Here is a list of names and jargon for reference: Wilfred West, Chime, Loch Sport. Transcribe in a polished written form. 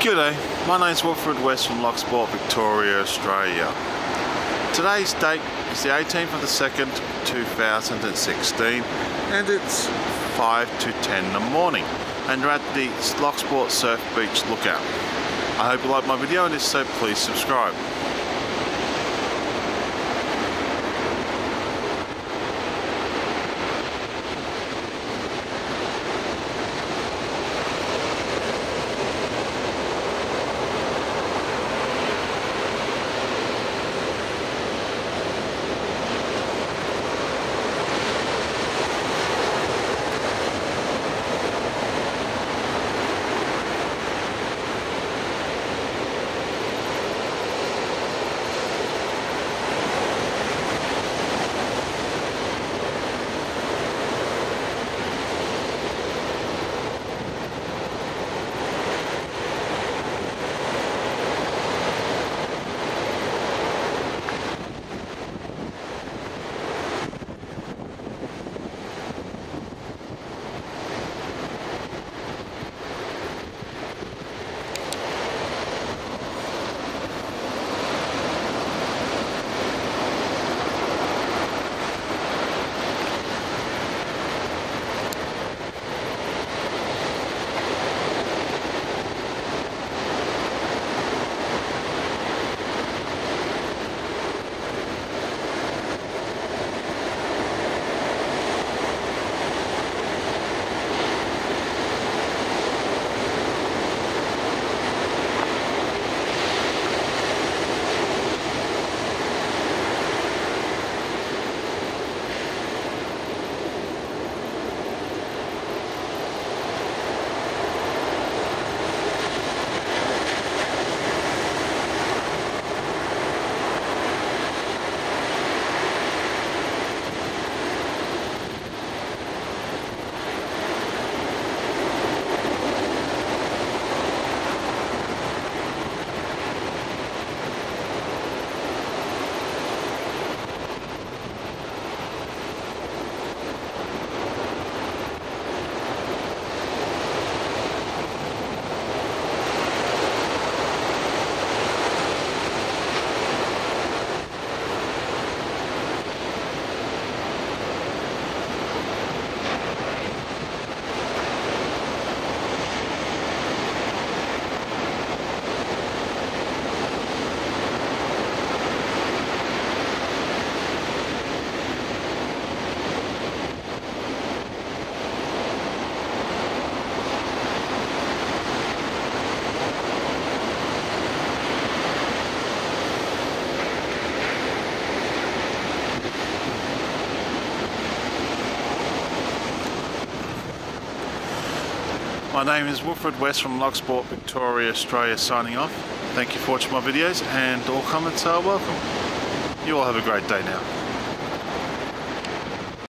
G'day, my name's Wilfred West from Loch Sport, Victoria, Australia. Today's date is the 18th of the 2nd, 2016, and it's 5 to 10 in the morning, and we're at the Loch Sport Surf Beach Lookout. I hope you like my video, and if so, please subscribe. My name is Wilfred West from Loch Sport, Victoria, Australia, signing off. Thank you for watching my videos, and all comments are welcome. You all have a great day now.